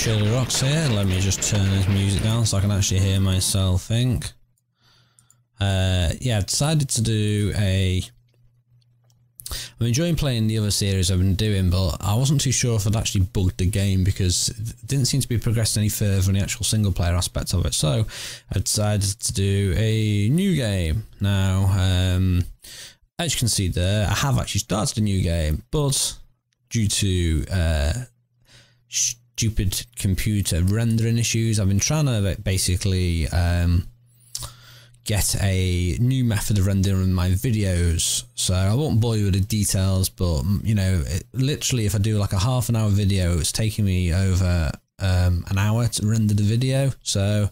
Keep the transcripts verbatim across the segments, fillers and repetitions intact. Shirley Rocks here. Let me just turn this music down so I can actually hear myself think. Uh, yeah, I've decided to do a... I'm enjoying playing the other series I've been doing, but I wasn't too sure if I'd actually bugged the game because it didn't seem to be progressed any further in the actual single player aspect of it. So I decided to do a new game. Now, um, as you can see there, I have actually started a new game, but due to uh, stupid computer rendering issues, I've been trying to basically um, get a new method of rendering my videos, so I won't bore you with the details, but you know, it, literally if I do like a half an hour video, it's taking me over um, an hour to render the video. So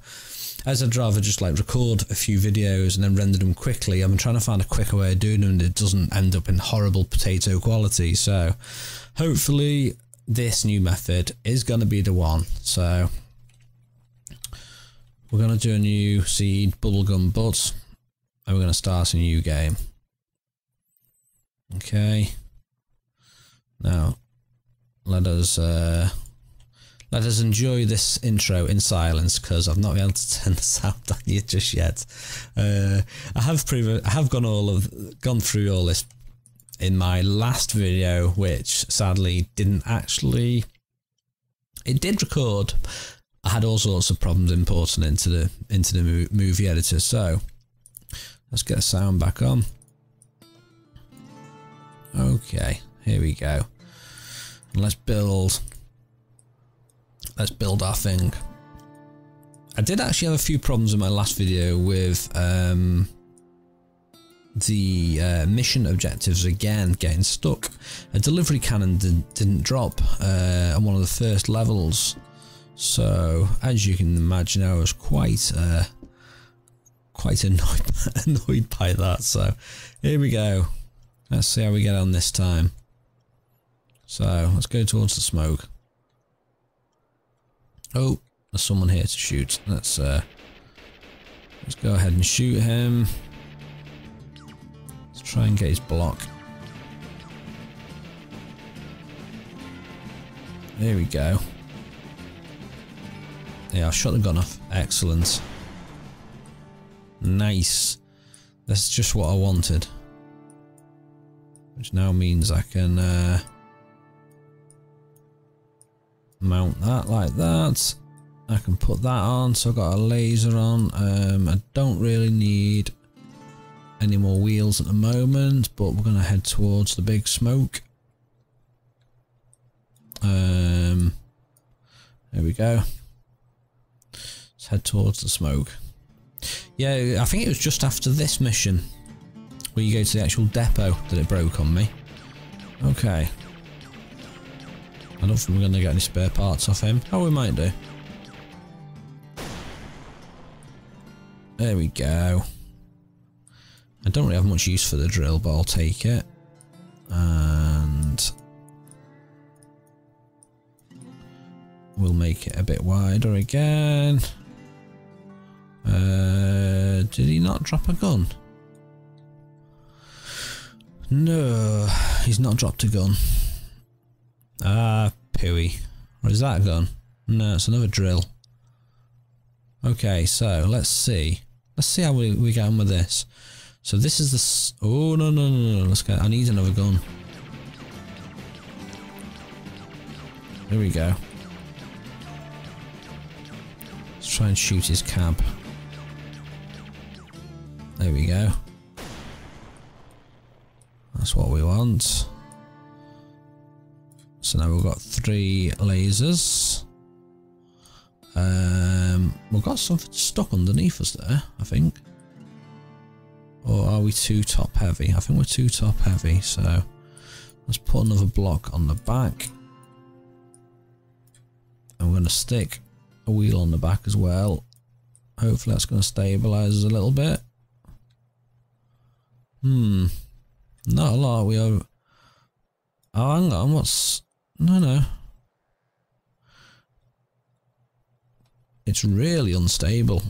as I'd rather just like record a few videos and then render them quickly, I've been trying to find a quicker way of doing them that doesn't end up in horrible potato quality. So hopefully this new method is going to be the one. So we're going to do a new seed bubblegum butt and we're going to start a new game. Okay. Now let us uh, let us enjoy this intro in silence because I've not been able to turn the sound down yet just yet. Uh, I have pre I have gone all of gone through all this in my last video, which sadly didn't actually. It did record. I had all sorts of problems importing into the into the movie editor, so let's get the sound back on. Okay, here we go. Let's build. Let's build our thing. I did actually have a few problems in my last video with um, the uh, mission objectives again getting stuck. A delivery cannon did, didn't drop uh, on one of the first levels. So, as you can imagine, I was quite uh, quite annoyed, annoyed by that. So, here we go. Let's see how we get on this time. So, let's go towards the smoke. Oh, there's someone here to shoot. Let's, uh, let's go ahead and shoot him. Let's try and get his block. There we go. Yeah, I shot the gun off. Excellent. Nice. That's just what I wanted. Which now means I can uh, mount that like that. I can put that on, so I've got a laser on. Um, I don't really need any more wheels at the moment, but we're going to head towards the big smoke. Um, there we go. Head towards the smoke. Yeah, I think it was just after this mission where you go to the actual depot that it broke on me. Okay. I don't think we're going to get any spare parts off him. Oh, we might do. There we go. I don't really have much use for the drill, but I'll take it. And we'll make it a bit wider again. Uh, did he not drop a gun? No, he's not dropped a gun. Ah, pooey. Or is that a gun? No, it's another drill. Okay, so let's see. Let's see how we, we get on with this. So this is the... S oh, no, no, no, no. Let's go. I need another gun. There we go. Let's try and shoot his cab. There we go. That's what we want. So now we've got three lasers. Um, we've got something stuck underneath us there, I think. Or are we too top heavy? I think we're too top heavy, so let's put another block on the back. And we're going to stick a wheel on the back as well. Hopefully that's going to stabilise us a little bit. Hmm. Not a lot. We are... Oh, hang on. What's... No, no. It's really unstable.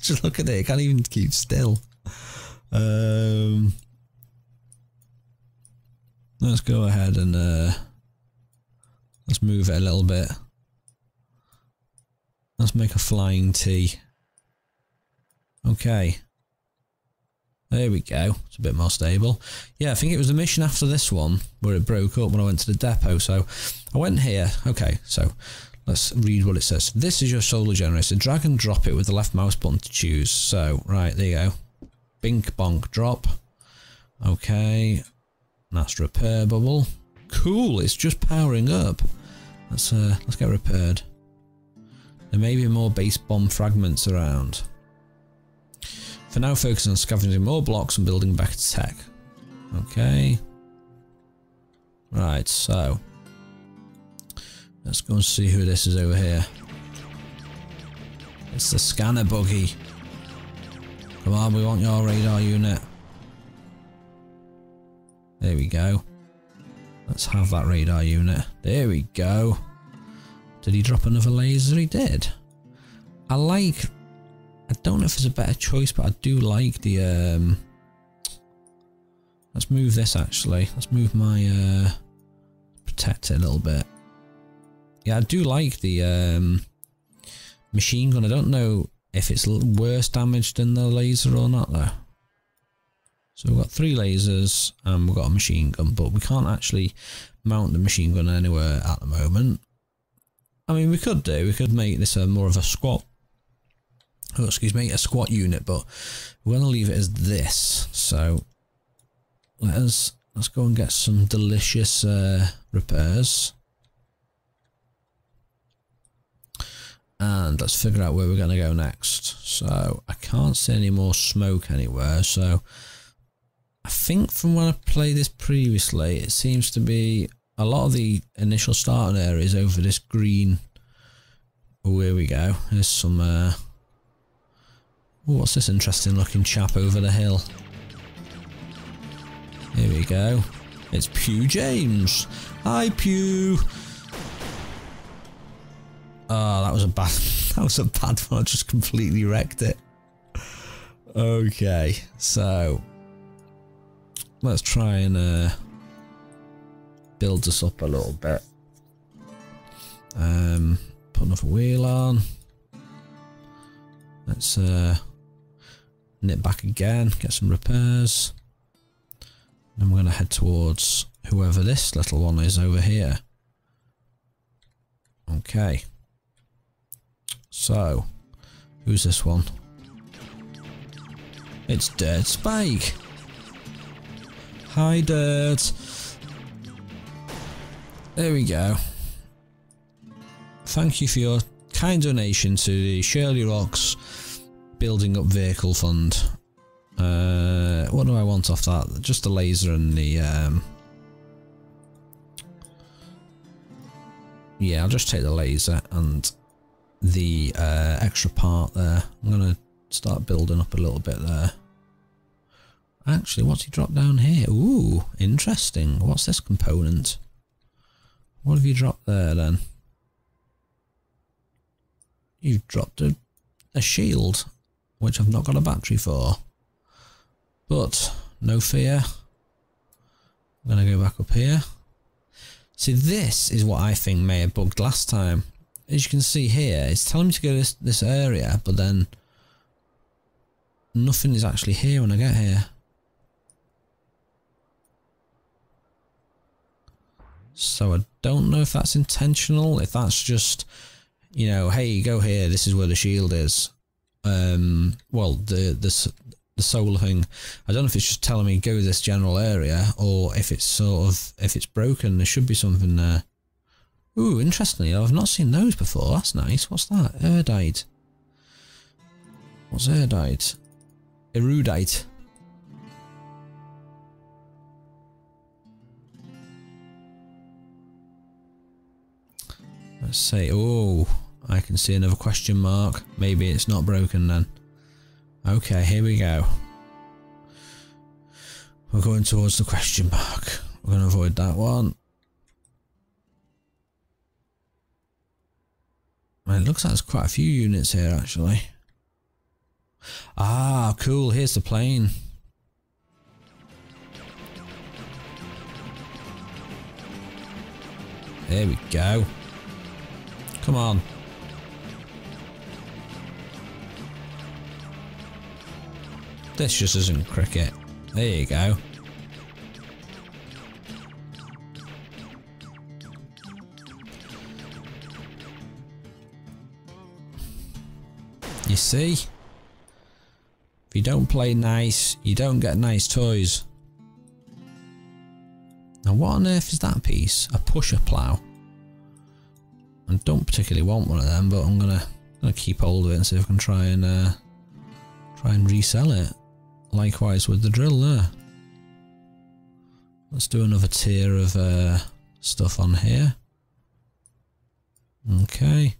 Just look at it. It can't even keep still. Um... Let's go ahead and... Uh, let's move it a little bit. Let's make a flying T. Okay. There we go. It's a bit more stable. Yeah, I think it was the mission after this one where it broke up when I went to the depot. So I went here. Okay, so let's read what it says. This is your solar generator. Drag and drop it with the left mouse button to choose. So, right, there you go. Bink, bonk, drop. Okay. That's repair bubble. Cool, it's just powering up. Let's, uh, let's get repaired. There may be more base bomb fragments around. For now, focus on scavenging more blocks and building back tech. Okay. Right, so. Let's go and see who this is over here. It's the scanner buggy. Come on, we want your radar unit. There we go. Let's have that radar unit. There we go. Did he drop another laser? He did. I like... I don't know if it's a better choice, but I do like the, um, let's move this actually. Let's move my, uh, protector a little bit. Yeah, I do like the, um, machine gun. I don't know if it's worse damage than the laser or not though. So we've got three lasers and we've got a machine gun, but we can't actually mount the machine gun anywhere at the moment. I mean, we could do, we could make this a more of a squat. Oh, excuse me, a squat unit, but we're going to leave it as this. So let us, let's go and get some delicious uh, repairs. And let's figure out where we're going to go next. So I can't see any more smoke anywhere. So I think from when I played this previously, it seems to be a lot of the initial starting areas over this green. Oh, here we go. There's some... Uh, Ooh, what's this interesting looking chap over the hill? Here we go. It's Pew James. Hi, Pew. Oh, that was a bad. That was a bad one. I just completely wrecked it. Okay, so let's try and uh, build this up a little bit. Um, put another wheel on. Let's uh. Knit back again, get some repairs. Then we're going to head towards whoever this little one is over here. Okay. So, who's this one? It's Dirt Spike. Hi, Dirt. There we go. Thank you for your kind donation to the Shirley Rocks building up vehicle fund. Uh, what do I want off that? Just the laser and the... Um... Yeah, I'll just take the laser and the uh, extra part there. I'm going to start building up a little bit there. Actually, what's he dropped down here? Ooh, interesting. What's this component? What have you dropped there then? You've dropped a, a shield, which I've not got a battery for, but no fear, I'm going to go back up here. See, this is what I think may have bugged last time. As you can see here, it's telling me to go to this, this area, but then nothing is actually here when I get here. So I don't know if that's intentional, if that's just, you know, hey, go here, this is where the shield is. Um, well, the, the the solar thing. I don't know if it's just telling me go to this general area, or if it's sort of, if it's broken, there should be something there. Ooh, interestingly, I've not seen those before. That's nice. What's that? Erudite. What's Erudite? Erudite. Let's say, oh, I can see another question mark. Maybe it's not broken then. Okay, here we go. We're going towards the question mark. We're going to avoid that one. It looks like there's quite a few units here actually. Ah, cool, here's the plane. There we go. Come on. This just isn't cricket. There you go. You see? If you don't play nice, you don't get nice toys. Now what on earth is that piece? A pusher plough. I don't particularly want one of them, but I'm gonna, gonna keep hold of it and see if I can try and uh, try and resell it. Likewise with the drill there. Let's do another tier of uh, stuff on here. Okay.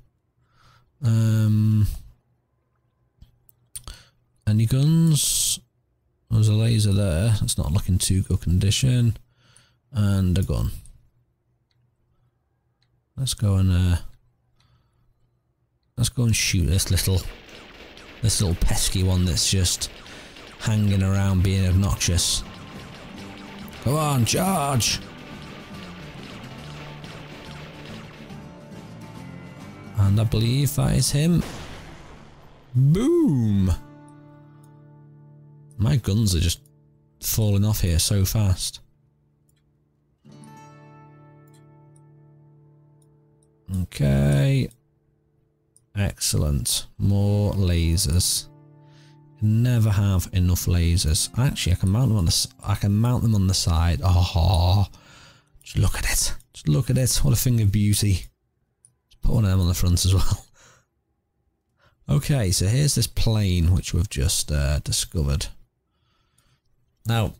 Um, any guns? There's a laser there. It's not looking too good condition. And a gun. Let's go and uh, let's go and shoot this little this little pesky one that's just hanging around being obnoxious. Come on, charge! And I believe that is him. Boom! My guns are just falling off here so fast. Okay. Excellent. More lasers. Never have enough lasers. Actually, I can mount them on the. I can mount them on the side. Oh, just look at it. Just look at it. What a thing of beauty. Just put one of them on the front as well. Okay, so here's this plane which we've just uh, discovered. Now,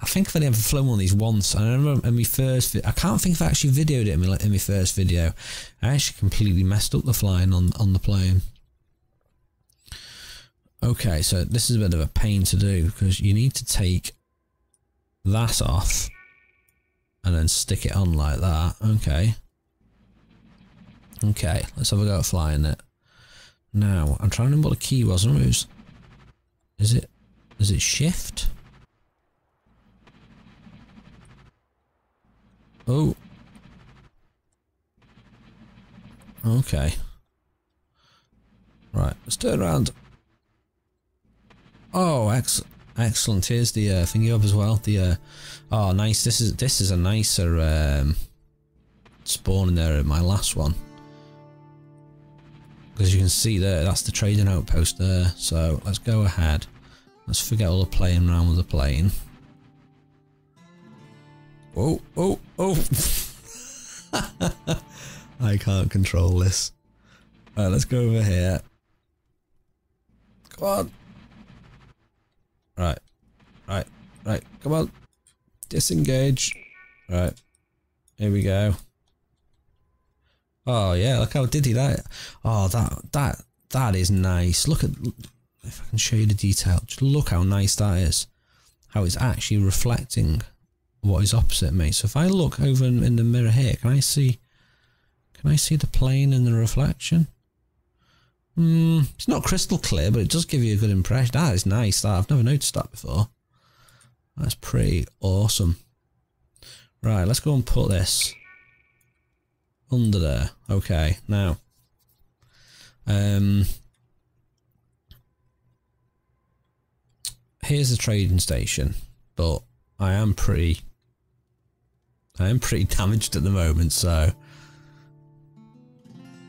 I think I've only ever flown one of these once. I remember in my first. I can't think if I actually videoed it in my, in my first video. I actually completely messed up the flying on on the plane. Okay, so this is a bit of a pain to do because you need to take that off and then stick it on like that. Okay. Okay, let's have a go at flying it. Now, I'm trying to remember what the key was. Is it, is it shift? Oh. Okay. Right, let's turn around. Oh, ex excellent! Here's the uh, thing you have as well. The uh, oh, nice. This is this is a nicer um, spawn in there in my last one, because you can see there that's the trading outpost there. So let's go ahead. Let's forget all the playing around with the plane. Oh, oh, oh! I can't control this. All right, let's go over here. Come on. Right, right, right, come on. Disengage. Right, here we go. Oh yeah, look how diddy that. Oh, that, that, that is nice. Look at, if I can show you the detail, just look how nice that is. How it's actually reflecting what is opposite me. So if I look over in, in the mirror here, can I see, can I see the plane and the reflection? Mm, it's not crystal clear, but it does give you a good impression. That is nice. That I've never noticed that before. That's pretty awesome. Right, let's go and put this under there. Okay, now, um, here's the trading station, but I am pretty, I am pretty damaged at the moment, so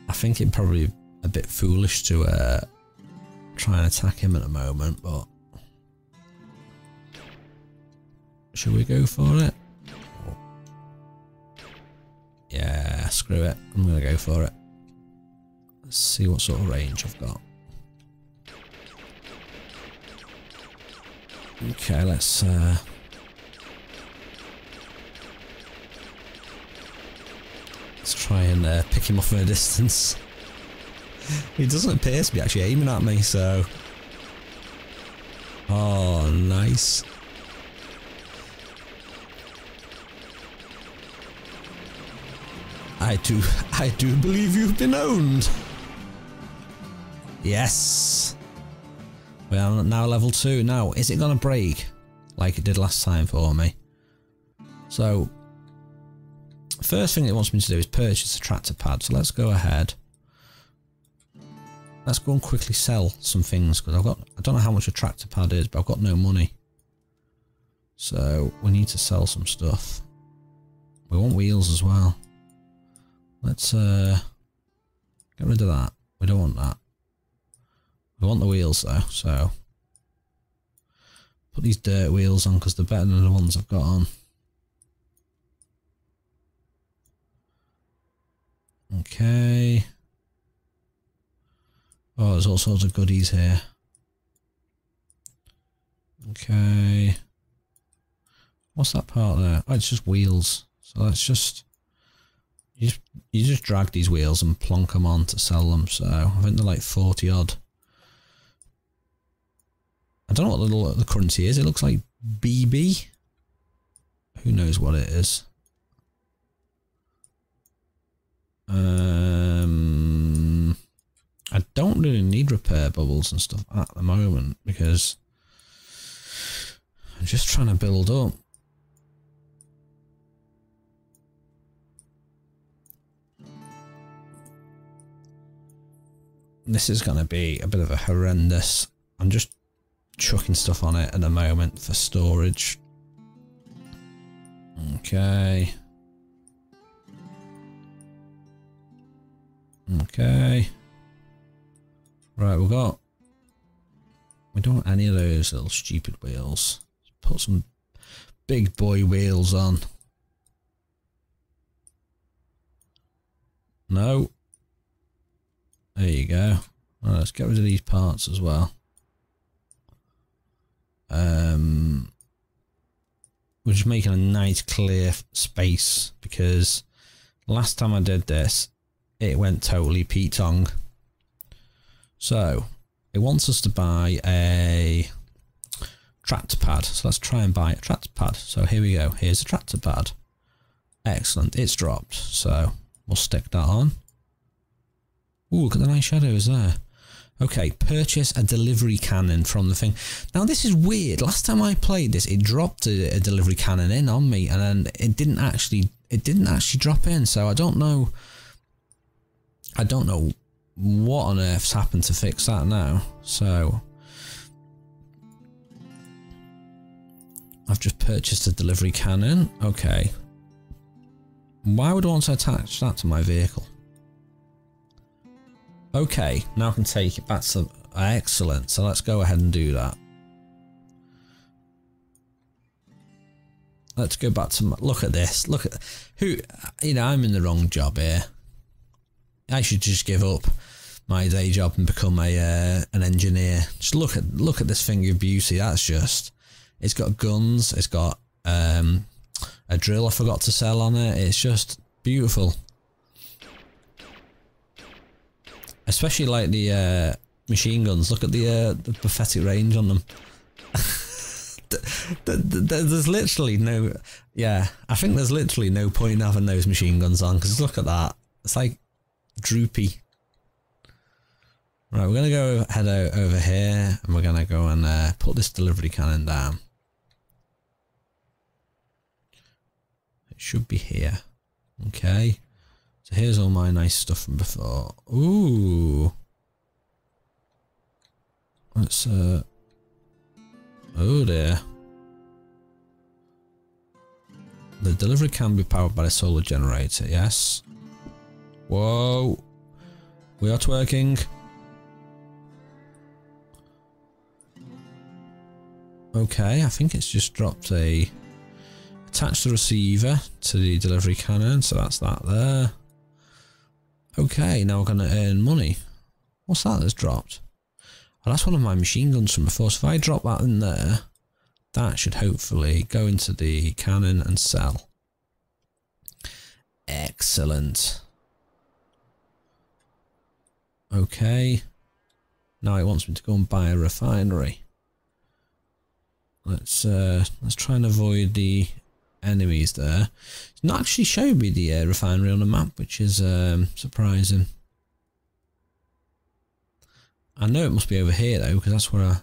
I think it probably. A bit foolish to uh, try and attack him at the moment, but should we go for it? Yeah, screw it. I'm gonna go for it. Let's see what sort of range I've got. Okay, let's. Uh, let's try and uh, pick him off at a distance. He doesn't appear to be actually aiming at me, so... Oh, nice. I do... I do believe you've been owned! Yes! We are now level two. Now, is it gonna break? Like it did last time for me. So... First thing it wants me to do is purchase the tractor pad, so let's go ahead. Let's go and quickly sell some things, because I've got, I don't know how much a tractor pad is, but I've got no money. So we need to sell some stuff. We want wheels as well. Let's uh, get rid of that. We don't want that. We want the wheels though, so put these dirt wheels on because they're better than the ones I've got on. Okay. Oh, there's all sorts of goodies here. Okay. What's that part there? Oh, it's just wheels. So that's just you, just... you just drag these wheels and plonk them on to sell them. So I think they're like forty odd. I don't know what the, the currency is. It looks like B B. Who knows what it is? Um, I don't really need repair bubbles and stuff at the moment because I'm just trying to build up. This is going to be a bit of a horrendous. I'm just chucking stuff on it at the moment for storage. Okay. Okay. Right, we've got... We don't want any of those little stupid wheels. Let's put some big boy wheels on. No. There you go. Right, let's get rid of these parts as well. Um, we're just making a nice clear space because last time I did this, it went totally petong. So it wants us to buy a tractor pad. So let's try and buy a tractor pad. So here we go. Here's a tractor pad. Excellent. It's dropped. So we'll stick that on. Ooh, look at the nice shadows there. Okay, purchase a delivery cannon from the thing. Now this is weird. Last time I played this, it dropped a, a delivery cannon in on me, and then it didn't actually it didn't actually drop in. So I don't know. I don't know what on earth's happened to fix that now. So I've just purchased a delivery cannon. Okay. Why would I want to attach that to my vehicle? Okay, now I can take it back to... Excellent. So let's go ahead and do that. Let's go back to... My, look at this. Look at... who? You know, I'm in the wrong job here. I should just give up my day job and become a uh, an engineer. Just look at look at this thing of beauty. That's just... It's got guns. It's got um, a drill I forgot to sell on it. It's just beautiful. Especially like the uh, machine guns. Look at the, uh, the pathetic range on them. There's literally no... Yeah, I think there's literally no point in having those machine guns on, because look at that. It's like droopy. Right, we're going to go head out over here, and we're going to go and uh, put this delivery cannon down. It should be here. Okay. So here's all my nice stuff from before. Ooh. Let's, uh... oh dear. The delivery can be powered by a solar generator, yes. Whoa. We are twerking. Okay, I think it's just dropped a... Attach the receiver to the delivery cannon, so that's that there. Okay, now we're going to earn money. What's that that's dropped? Oh, that's one of my machine guns from before. So if I drop that in there, that should hopefully go into the cannon and sell. Excellent. Okay. Now it wants me to go and buy a refinery. Let's uh, let's try and avoid the enemies there. It's not actually showed me the uh, refinery on the map, which is um, surprising. I know it must be over here though, because that's where I...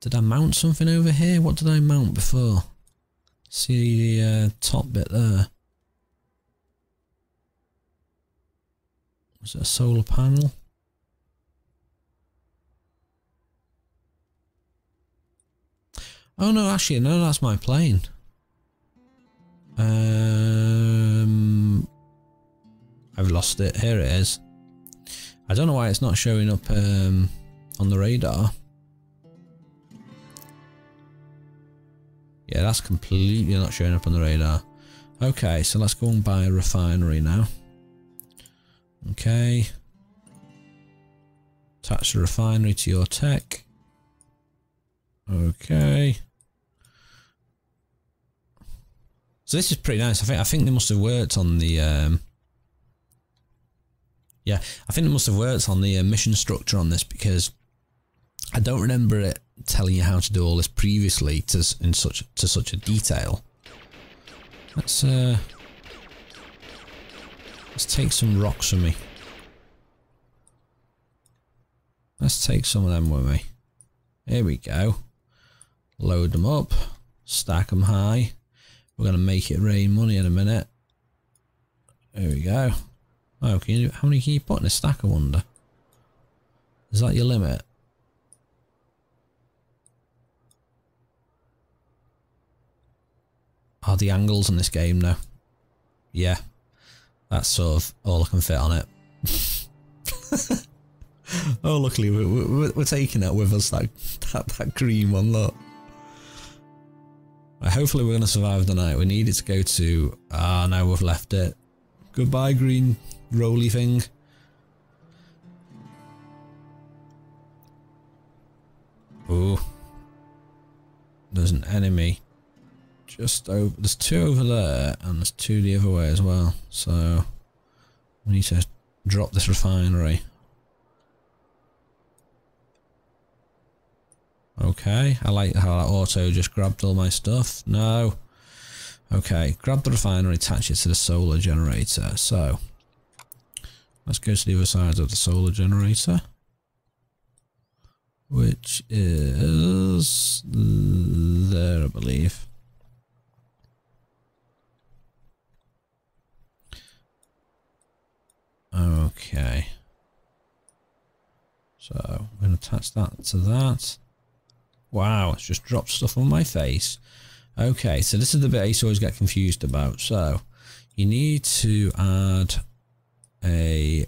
Did I mount something over here? What did I mount before? See the uh, top bit there? Was it a solar panel? Oh no, actually, no, that's my plane. Um, I've lost it. Here it is. I don't know why it's not showing up um, on the radar. Yeah, that's completely not showing up on the radar. Okay, so let's go and buy a refinery now. Okay. Attach the refinery to your tech. Okay. So this is pretty nice. I think I think they must have worked on the um, yeah, I think they must have worked on the uh, mission structure on this, because I don't remember it telling you how to do all this previously to in such to such a detail. Let's uh, let's take some rocks with me. Let's take some of them with me. Here we go. Load them up, stack them high. We're going to make it rain money in a minute. There we go. Oh, can you, how many can you put in a stack, I wonder? Is that your limit? Oh, the angles in this game now. Yeah. That's sort of all I can fit on it. Oh, luckily we, we, we're taking it with us, that, that, that green one, look. Hopefully we're going to survive the night. We needed to go to... Ah, now we've left it. Goodbye, green rolly thing. Ooh. There's an enemy. Just over... There's two over there, and there's two the other way as well. So... we need to drop this refinery. Okay, I like how that auto just grabbed all my stuff. No. Okay, grab the refinery, attach it to the solar generator. So, let's go to the other side of the solar generator, which is there, I believe. Okay. So, I'm going to attach that to that. Wow, it's just dropped stuff on my face. Okay, so this is the bit I used to always get confused about. So, you need to add a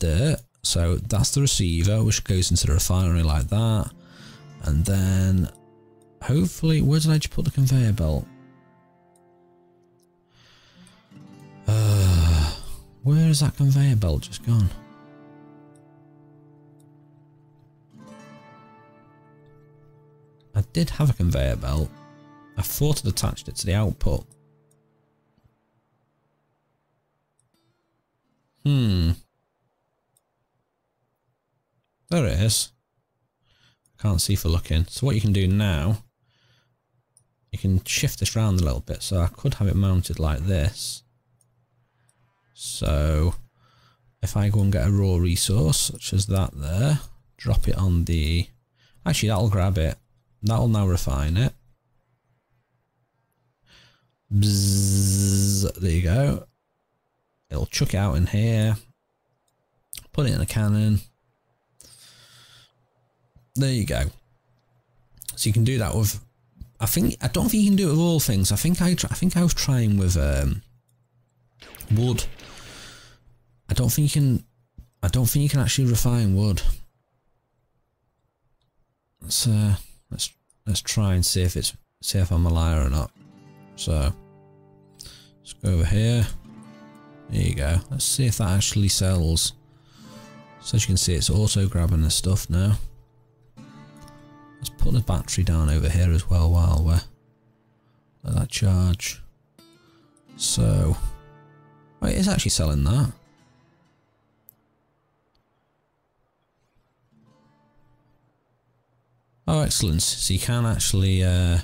dirt. So, that's the receiver, which goes into the refinery like that. And then, hopefully, where did I just put the conveyor belt? Uh, where is that conveyor belt just gone? I did have a conveyor belt. I thought I'd attached it to the output. Hmm. There it is. I can't see for looking. So what you can do now, you can shift this round a little bit. So I could have it mounted like this. So if I go and get a raw resource, such as that there, drop it on the... Actually, that'll grab it. That'll now refine it. Bzzz, there you go. It'll chuck it out in here. Put it in a cannon. There you go. So you can do that with. I think I don't think you can do it with all things. I think I. I think I was trying with um, wood. I don't think you can. I don't think you can actually refine wood. That's. Uh, Let's let's try and see if it's see if I'm a liar or not. So let's go over here. There you go. Let's see if that actually sells. So as you can see, it's auto grabbing the stuff now. Let's put the battery down over here as well while we're let that charge. So oh, it is actually selling that. Oh, excellent! So you can actually, uh,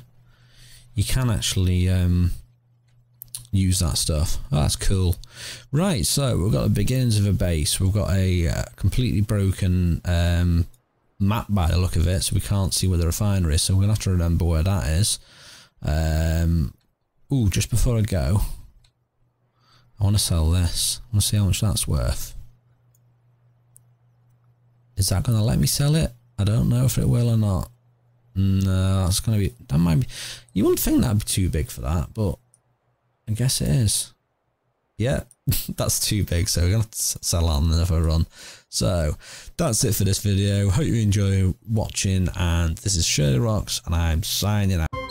you can actually um, use that stuff. Oh, that's cool. Right, so we've got the beginnings of a base. We've got a uh, completely broken um, map by the look of it, so we can't see where the refinery is. So we're gonna have to remember where that is. Um, ooh, just before I go, I want to sell this. I want to see how much that's worth. Is that gonna let me sell it? I don't know if it will or not. No, that's gonna be, that might be, you wouldn't think that'd be too big for that, but I guess it is. Yeah, that's too big, so we're gonna have to sell on another run. So that's it for this video. Hope you enjoy watching, and this is Shirley Rocks, and I'm signing out.